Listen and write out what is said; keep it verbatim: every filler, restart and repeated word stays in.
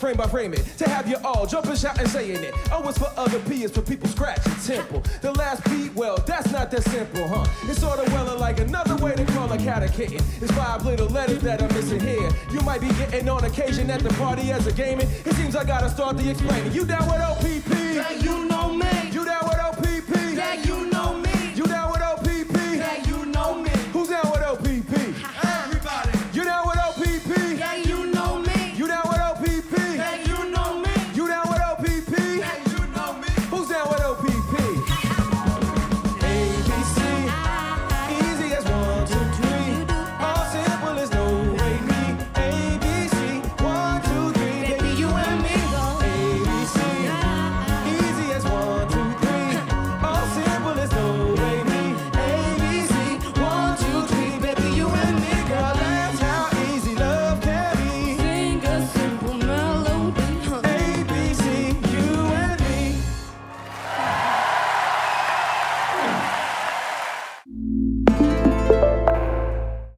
Frame by frame it, to have you all jumping, shouting, saying it. O is for other, P is for people scratching temple. The last P, well, that's not that simple, huh? It's sort of well like another way to call a cat a kitten. It's five little letters that I'm missing here. You might be getting on occasion at the party as a gaming. It seems I gotta start the explaining. You down with O P P? Yeah, you know me.